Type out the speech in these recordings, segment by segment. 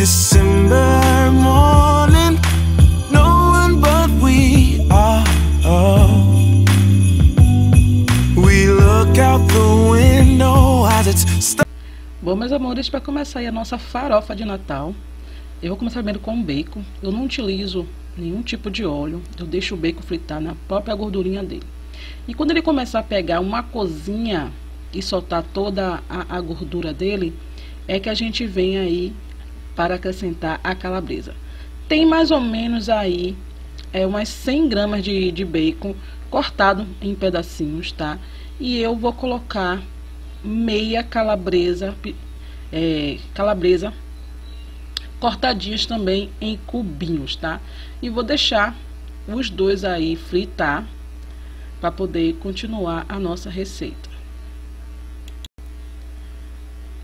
December morning, no one but we are. We look out the window as it's. Bom, meus amores, para começar aí a nossa farofa de Natal, eu vou começar primeiro com o bacon. Eu não utilizo nenhum tipo de óleo, eu deixo o bacon fritar na própria gordurinha dele. E quando ele começar a pegar uma cozinha e soltar toda a gordura dele, é que a gente vem aí para acrescentar a calabresa. Tem mais ou menos aí umas 100 gramas de bacon cortado em pedacinhos, tá? E eu vou colocar meia calabresa, calabresa cortadinhas também em cubinhos, tá? E vou deixar os dois aí fritar para poder continuar a nossa receita.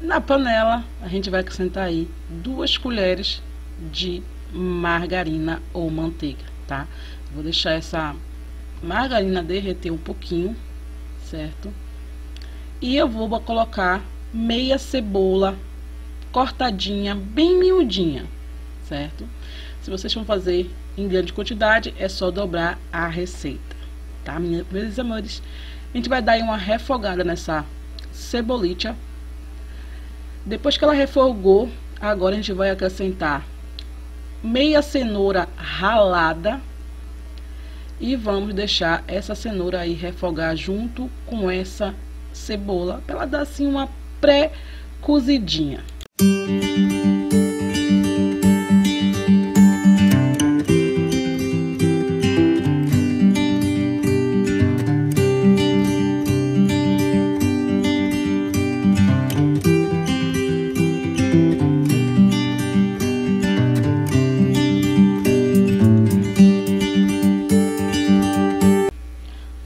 Na panela, a gente vai acrescentar aí 2 colheres de margarina ou manteiga, tá? Vou deixar essa margarina derreter um pouquinho, certo? E eu vou colocar meia cebola cortadinha, bem miudinha, certo? Se vocês vão fazer em grande quantidade, é só dobrar a receita, tá, meus amores? A gente vai dar aí uma refogada nessa cebolita. Depois que ela refogou, agora a gente vai acrescentar meia cenoura ralada e vamos deixar essa cenoura aí refogar junto com essa cebola, para ela dar assim uma pré-cozidinha.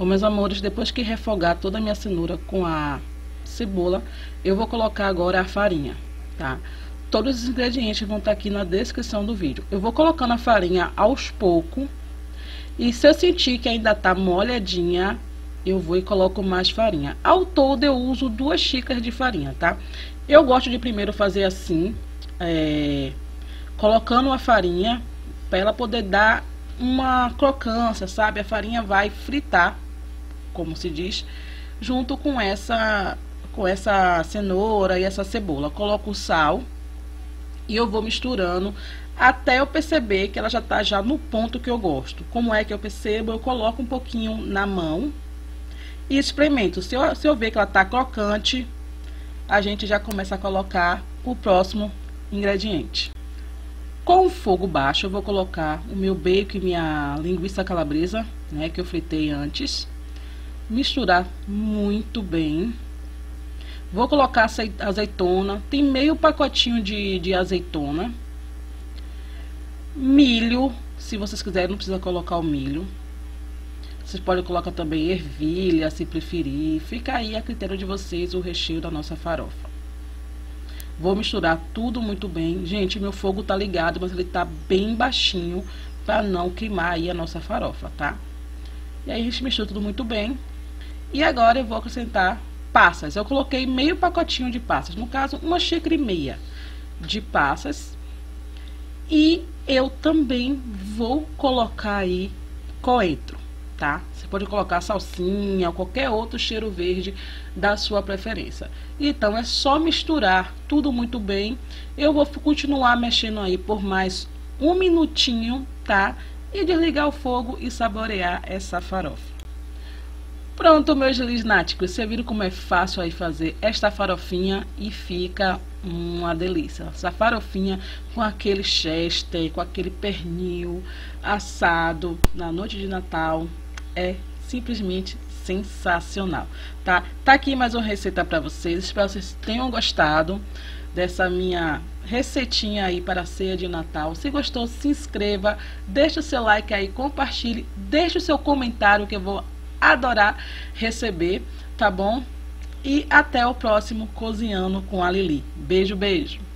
Meus amores, depois que refogar toda a minha cenoura com a cebola, eu vou colocar agora a farinha, tá? Todos os ingredientes vão estar aqui na descrição do vídeo. Eu vou colocando a farinha aos poucos, e se eu sentir que ainda tá molhadinha, eu vou e coloco mais farinha. Ao todo eu uso 2 xícaras de farinha, tá? Eu gosto de primeiro fazer assim, colocando a farinha, para ela poder dar uma crocância, sabe? A farinha vai fritar, como se diz, junto com essa cenoura e essa cebola. Coloco o sal e eu vou misturando até eu perceber que ela já tá já no ponto que eu gosto. Como é que eu percebo? Eu coloco um pouquinho na mão e experimento. Se eu ver que ela tá crocante, a gente já começa a colocar o próximo ingrediente. Com o fogo baixo, eu vou colocar o meu bacon e minha linguiça calabresa, né, que eu fritei antes. Misturar muito bem. Vou colocar azeitona. Tem meio pacotinho de azeitona. Milho, se vocês quiserem, não precisa colocar o milho. Vocês podem colocar também ervilha, se preferir. Fica aí a critério de vocês o recheio da nossa farofa. Vou misturar tudo muito bem. Gente, meu fogo tá ligado, mas ele tá bem baixinho para não queimar aí a nossa farofa, tá? E aí a gente mistura tudo muito bem. E agora eu vou acrescentar passas. Eu coloquei meio pacotinho de passas. No caso, 1,5 xícaras de passas. E eu também vou colocar aí coentro, tá? Você pode colocar salsinha ou qualquer outro cheiro verde da sua preferência. Então é só misturar tudo muito bem. Eu vou continuar mexendo aí por mais 1 minutinho, tá? E desligar o fogo e saborear essa farofa. Pronto, meus lisnáticos, vocês viram como é fácil aí fazer esta farofinha e fica uma delícia. Essa farofinha com aquele chester, com aquele pernil assado na noite de Natal é simplesmente sensacional, tá? Tá aqui mais uma receita para vocês, espero que vocês tenham gostado dessa minha receitinha aí para a ceia de Natal. Se gostou, se inscreva, deixa o seu like aí, compartilhe, deixa o seu comentário que eu vou adorar receber, tá bom? E até o próximo Cozinhando com a Lili. Beijo, beijo!